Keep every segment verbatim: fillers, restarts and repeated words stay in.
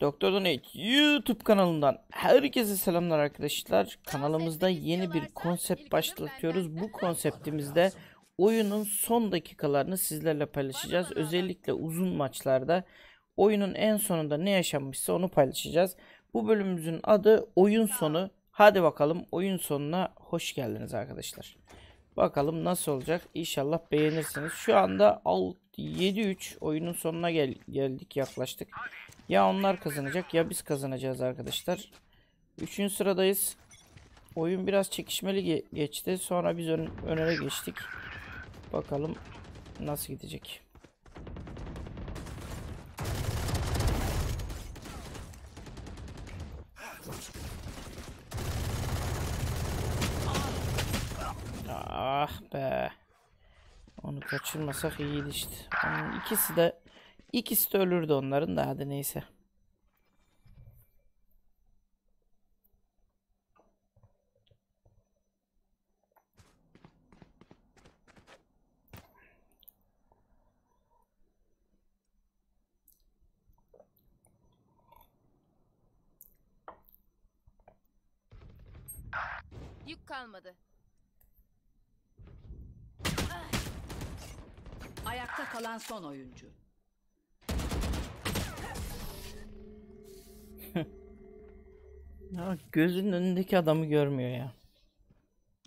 Doctor Donate YouTube kanalından herkese selamlar arkadaşlar. Kanalımızda yeni bir konsept başlatıyoruz. Bu konseptimizde oyunun son dakikalarını sizlerle paylaşacağız. Özellikle uzun maçlarda oyunun en sonunda ne yaşanmışsa onu paylaşacağız. Bu bölümümüzün adı Oyun Sonu. Hadi bakalım, oyun sonuna hoş geldiniz arkadaşlar. Bakalım nasıl olacak, inşallah beğenirsiniz. Şu anda yedi üç oyunun sonuna gel geldik yaklaştık. Ya onlar kazanacak ya biz kazanacağız arkadaşlar. Üçüncü sıradayız. Oyun biraz çekişmeli ge geçti. Sonra biz ön önüne geçtik. Bakalım nasıl gidecek. Ah be. Onu kaçırmasak iyiydi işte. Onun ikisi de ikisi de ölürdü onların da, hadi neyse. Yük kalmadı. Ayakta kalan son oyuncu. Ya gözünün önündeki adamı görmüyor ya.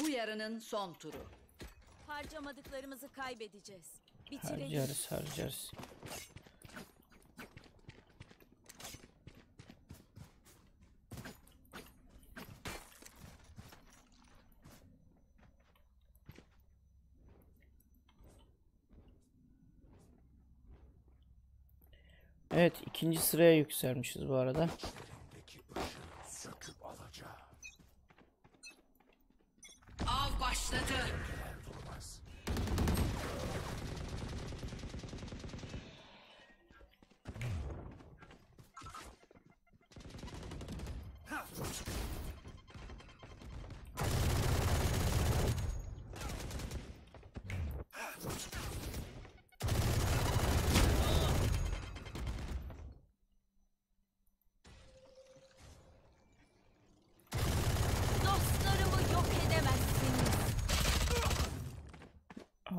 Bu yarının son turu. Harcamadıklarımızı kaybedeceğiz. Bitirelim. Harcarız, harcarız. Evet, ikinci sıraya yükselmişiz bu arada. Av başladı.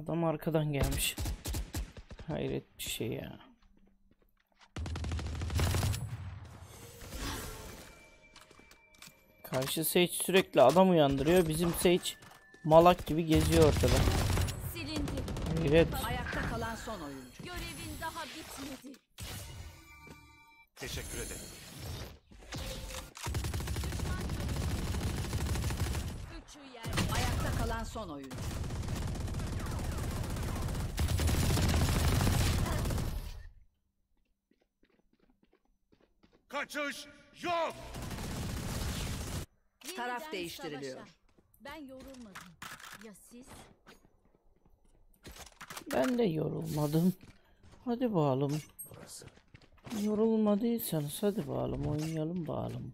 Adam arkadan gelmiş. Hayret bir şey ya. Karşı Sage sürekli adam uyandırıyor. Bizim Sage malak gibi geziyor ortada. Hayret. Ayakta kalan son oyuncu. Görevin daha bitmedi. Teşekkür ederim. Ayakta kalan son oyuncu. Kaçış yok. Taraf yeniden değiştiriliyor. Savaşa. Ben yorulmadım. Ya siz? Ben de yorulmadım. Hadi bakalım. Burası. Yorulmadıysanız hadi bakalım oynayalım bakalım.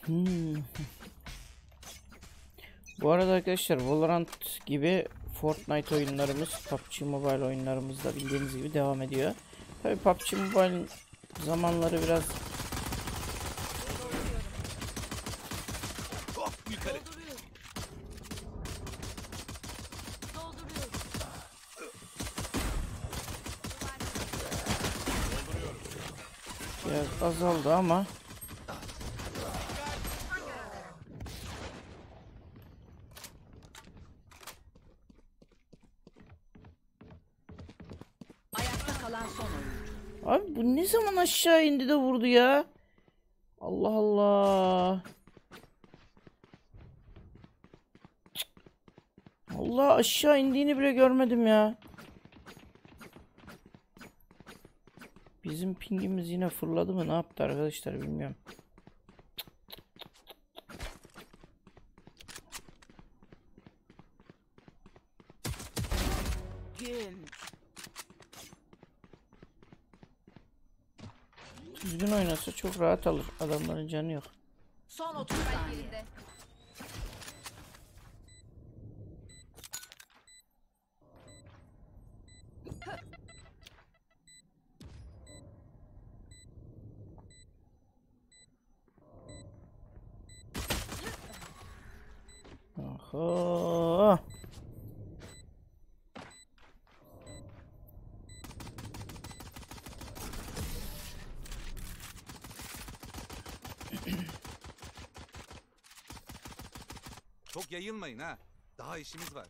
Hmm. Bu arada arkadaşlar Valorant gibi Fortnite oyunlarımız, P U B G Mobile oyunlarımız da bildiğiniz gibi devam ediyor. Tabii P U B G Mobile zamanları biraz biraz azaldı ama abi bu ne zaman aşağı indi de vurdu ya? Allah Allah. Allah, aşağı indiğini bile görmedim ya. Bizim pingimiz yine fırladı mı? Ne yaptı arkadaşlar bilmiyorum. düzgün oynasa çok rahat alır. Adamların canı yok. Son otuz saniyede. Oho. Çok yayılmayın ha. Daha işimiz var.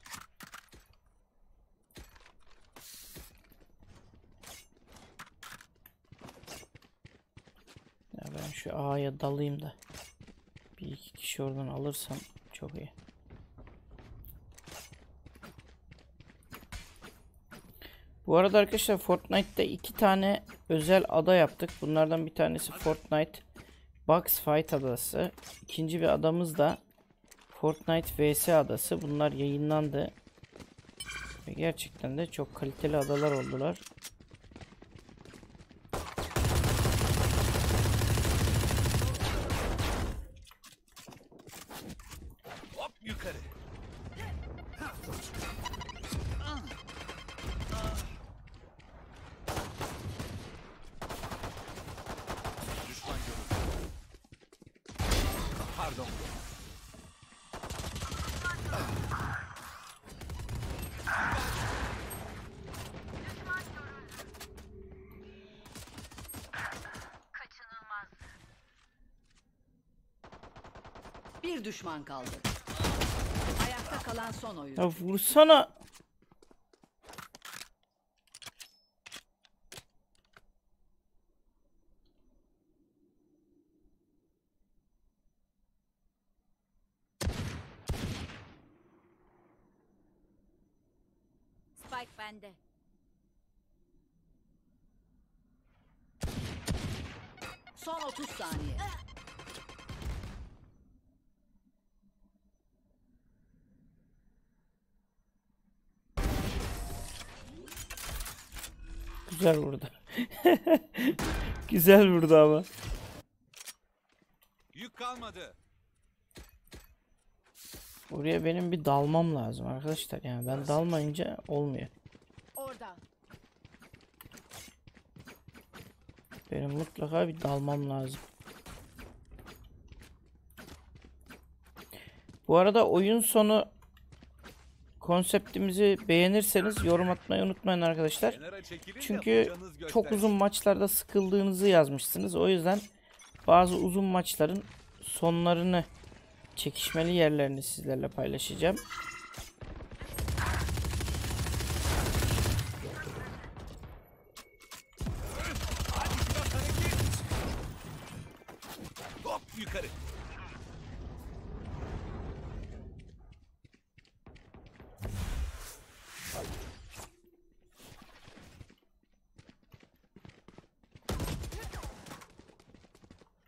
Ya ben şu A'ya dalayım da bir iki kişi oradan alırsam çok iyi. Bu arada arkadaşlar Fortnite'da iki tane özel ada yaptık. Bunlardan bir tanesi Fortnite Box Fight adası. İkinci bir adamız da Fortnite vs adası. Bunlar yayınlandı. Ve gerçekten de çok kaliteli adalar oldular. Hop yukarı. Bir düşman kaldı. Ayakta kalan son oyun. Ya vursana. Spike bende. Son otuz saniye. Güzel vurdu. Güzel vurdu ama. Yük kalmadı. Oraya benim bir dalmam lazım arkadaşlar. Yani ben dalmayınca olmuyor. Orada. Benim mutlaka bir dalmam lazım. Bu arada oyun sonu konseptimizi beğenirseniz yorum atmayı unutmayın arkadaşlar. Çünkü çok uzun maçlarda sıkıldığınızı yazmışsınız. O yüzden bazı uzun maçların sonlarını, çekişmeli yerlerini sizlerle paylaşacağım. Hop yukarı.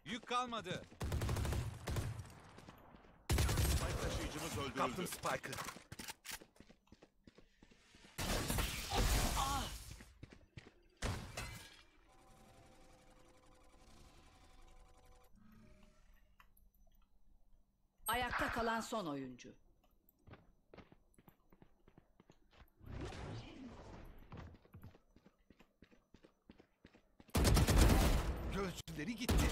Yük kalmadı. Kaptım Spike'ı. Ah! Ayakta kalan son oyuncu. Gözcüleri gitti.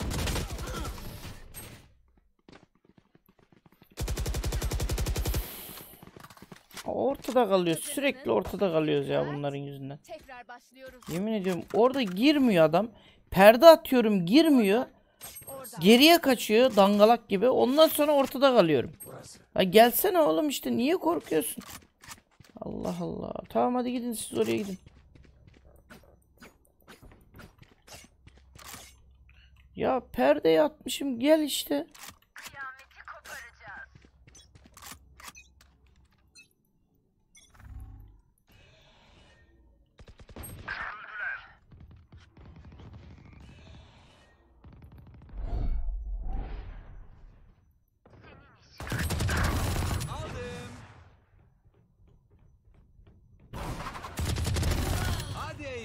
Ortada kalıyoruz. Sürekli ortada kalıyoruz ya bunların yüzünden. Yemin ediyorum orada girmiyor adam. Perde atıyorum girmiyor. Geriye kaçıyor dangalak gibi. Ondan sonra ortada kalıyorum. Ya gelsene oğlum işte, niye korkuyorsun? Allah Allah. Tamam hadi gidin siz, oraya gidin. Ya perdeye atmışım, gel işte.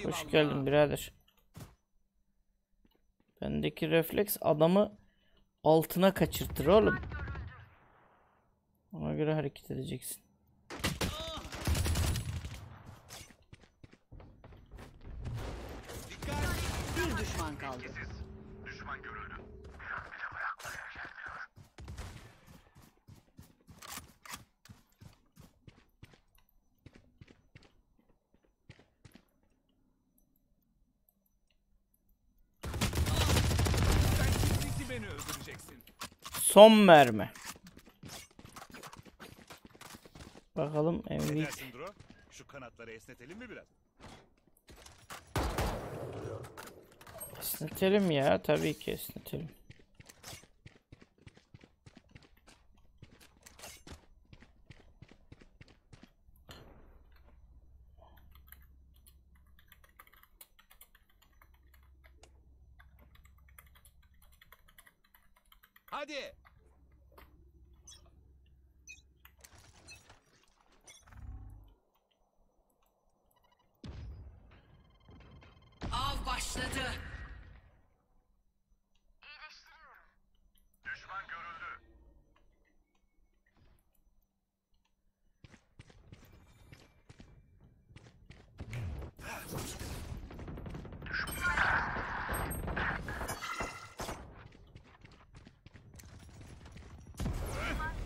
Hoş geldin birader. Bendeki refleks adamı altına kaçırtır oğlum. Ona göre hareket edeceksin. Bir düşman kaldı. Düşman görüldü. Son mermi. Bakalım M V P. Şu kanatları esnetelim mi biraz? Esnetelim ya, tabii ki esnetelim. Hadi. Av başladı. İyileştiriyorum. Düşman görüldü.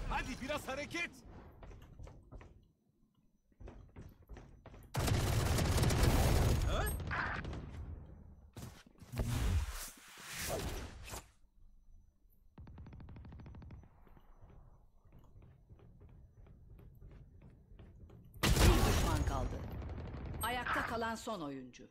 Hadi biraz hareket. Ayakta kalan son oyuncu.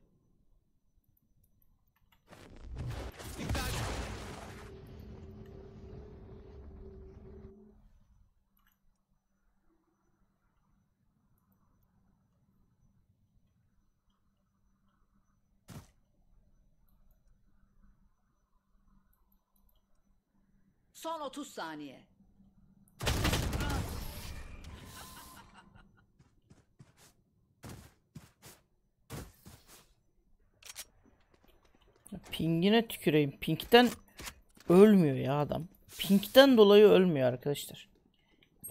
Son otuz saniye. Ping'ine tüküreyim. Ping'den ölmüyor ya adam. Ping'den dolayı ölmüyor arkadaşlar.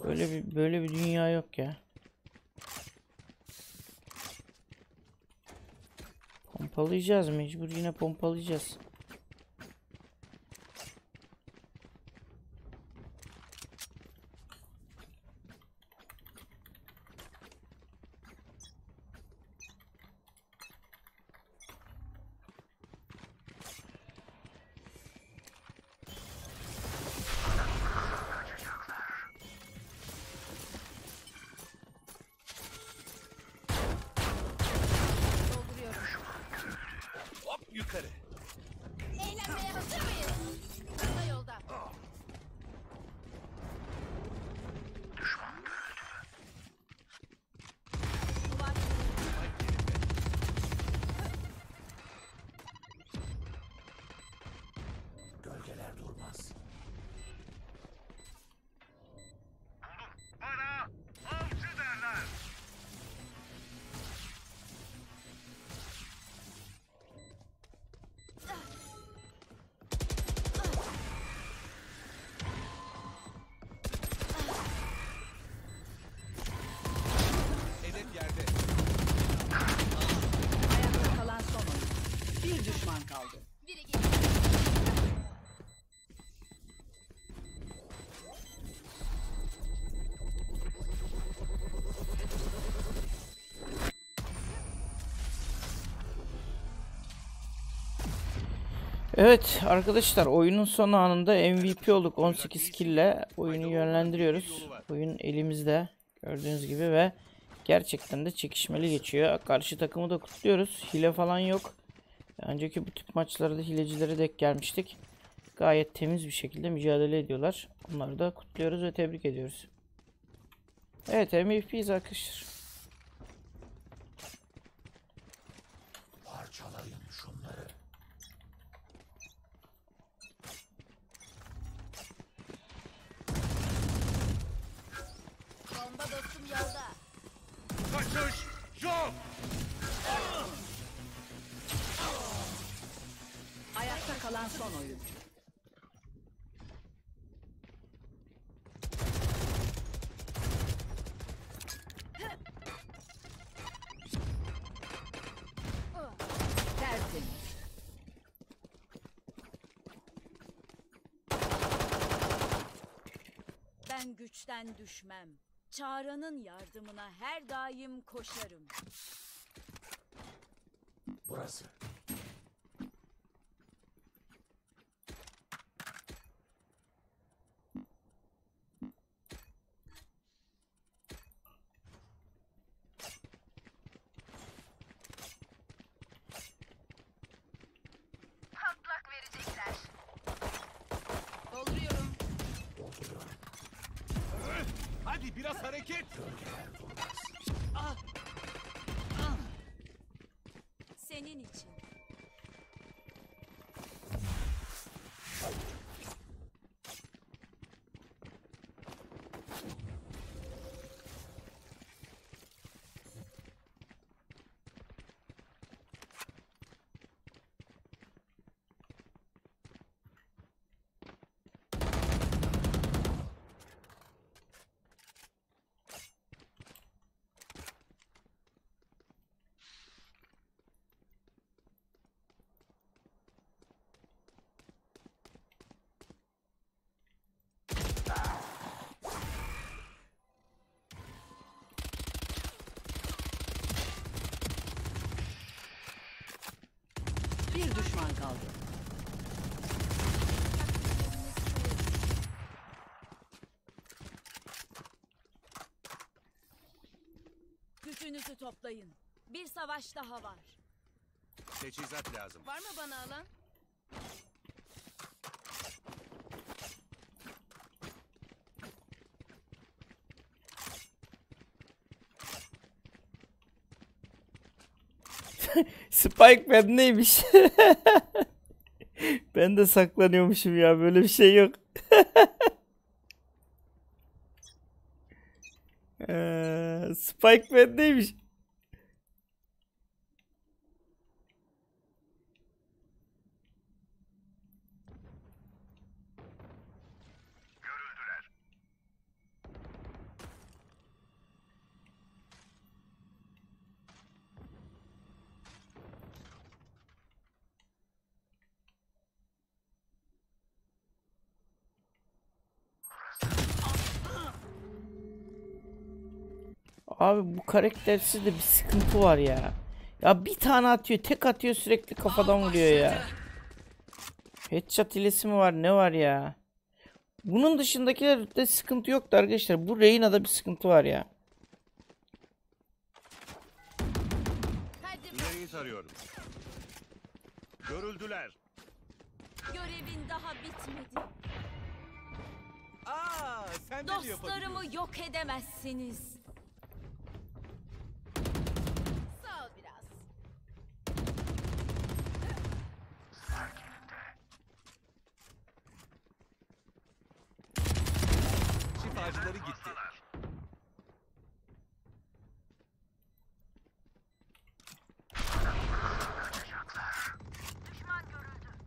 Böyle bir böyle bir dünya yok ya. Pompalayacağız mecbur, yine pompalayacağız. Yukarı. Eğlenmeye hazır mıyız? Ana yolda. Oh. Düşman gördü. Gölgeler durmaz. Bana avcı derler. Evet arkadaşlar, oyunun son anında M V P olduk. on sekiz kill'le oyunu yönlendiriyoruz. Oyun elimizde gördüğünüz gibi ve gerçekten de çekişmeli geçiyor. Karşı takımı da kutluyoruz. Hile falan yok. Önceki bu tip maçlarda hilecilere denk gelmiştik. Gayet temiz bir şekilde mücadele ediyorlar. Onları da kutluyoruz ve tebrik ediyoruz. Evet, M V P'yiz arkadaşlar. Parçalayın şunları. Bomba dostum yolda. Kaçış yok. kalan son oyuncu. Ben güçten düşmem. Çağrı'nın yardımına her daim koşarım. Burası. Biraz hareket. Ah. Ah. Senin için. Bir düşman kaldı. Gücünüzü toplayın. Bir savaş daha var. Teçhizat lazım. Var mı bana alan? Spike ben neymiş? Ben de saklanıyormuşum ya, böyle bir şey yok. ee, Spike ben neymiş? Abi bu karaktersiz de bir sıkıntı var ya. Ya bir tane atıyor, tek atıyor, sürekli kafadan vuruyor ya. Headshot hilesi mi var, ne var ya? Bunun dışındakilerde sıkıntı yoktu arkadaşlar. Bu Reyna'da bir sıkıntı var ya. İleriyi sarıyorum. Görüldüler. Görevin daha bitmedi. Aa, sen dostlarımı yok edemezsiniz. Ağaçları gitti. Düşman görüldü.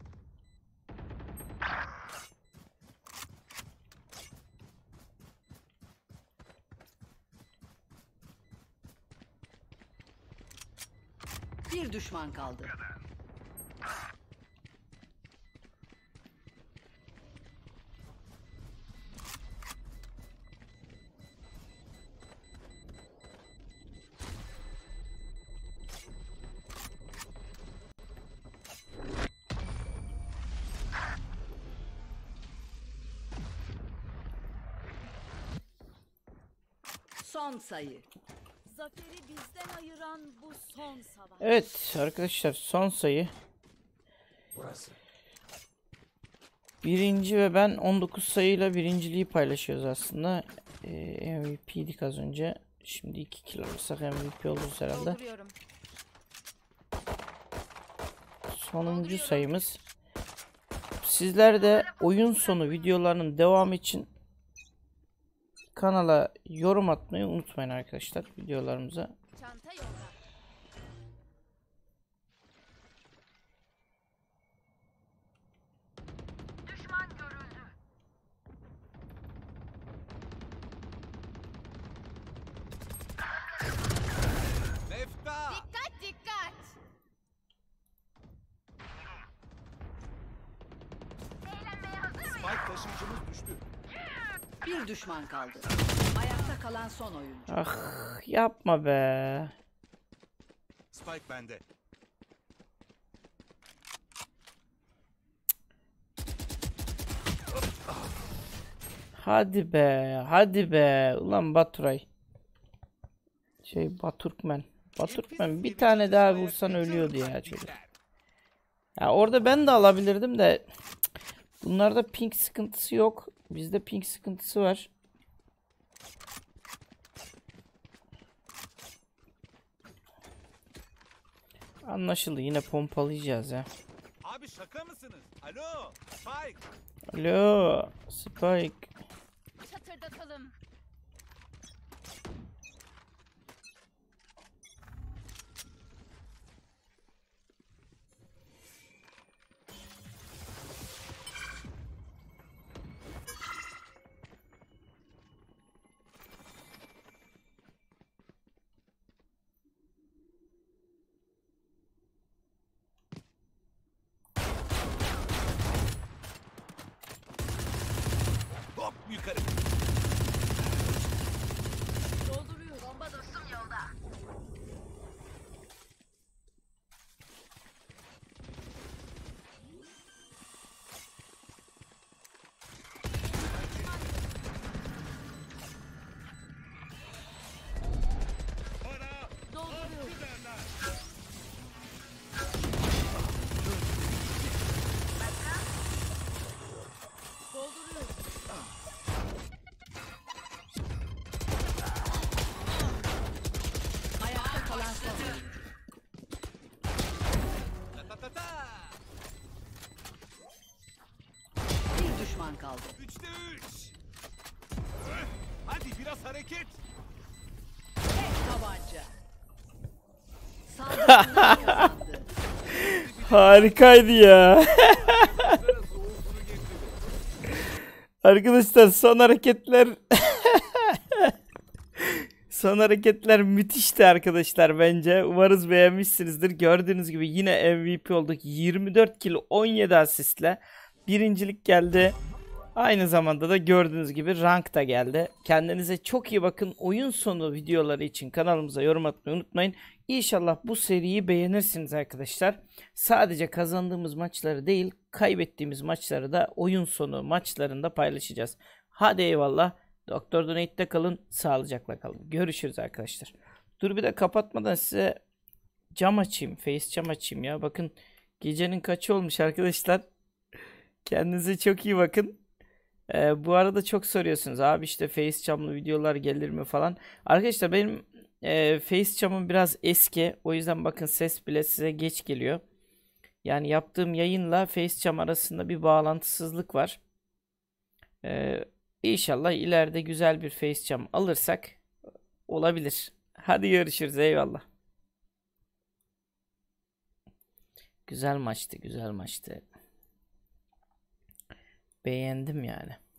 Bir düşman kaldı. Son sayı. Zaferi bizden ayıran bu son savaş. Evet arkadaşlar, son sayı. Burası. Birinci ve ben on dokuz sayıyla birinciliği paylaşıyoruz aslında. Ee, M V P'ydik az önce. Şimdi iki kill alırsak M V P oluruz herhalde. Sonuncu sayımız. Sizler de oyun sonu videolarının devamı için kanala yorum atmayı unutmayın arkadaşlar, videolarımıza. taşıyıcımız düştü. Bir düşman kaldı. Ayakta kalan son oyuncu. Ah, yapma be. Spike bende. Hadi be, hadi be. Ulan Baturay. Şey Batürkmen. Batürkmen bir tane daha vursan ölüyordu ya çocuk. Ya orada ben de alabilirdim de. Bunlarda ping sıkıntısı yok. Bizde ping sıkıntısı var. Anlaşıldı. Yine pompalayacağız ya. Abi şaka mısınız? Alo Spike. Alo Spike. Çatırdatalım. Kaldı. Üçte üç. Hadi biraz hareket. Tek tabanca. Harikaydı ya. Arkadaşlar son hareketler son hareketler müthişti arkadaşlar bence. Umarız beğenmişsinizdir. Gördüğünüz gibi yine M V P olduk. yirmi dört kill on yedi asistle birincilik geldi. Aynı zamanda da gördüğünüz gibi rank da geldi. Kendinize çok iyi bakın. Oyun sonu videoları için kanalımıza yorum atmayı unutmayın. İnşallah bu seriyi beğenirsiniz arkadaşlar. Sadece kazandığımız maçları değil, kaybettiğimiz maçları da oyun sonu maçlarında paylaşacağız. Hadi eyvallah. Doktor Donate'de kalın, sağlıcakla kalın. Görüşürüz arkadaşlar. Dur bir de kapatmadan size cam açayım, face cam açayım ya. Bakın gecenin kaçı olmuş arkadaşlar. Kendinize çok iyi bakın. Ee, bu arada çok soruyorsunuz abi işte FaceCam'lı videolar gelir mi falan. Arkadaşlar benim e, FaceCam'ım biraz eski, o yüzden bakın ses bile size geç geliyor. Yani yaptığım yayınla FaceCam arasında bir bağlantısızlık var. Ee, İnşallah ileride güzel bir FaceCam alırsak olabilir. Hadi görüşürüz, eyvallah. Güzel maçtı, güzel maçtı. Beğendim yani.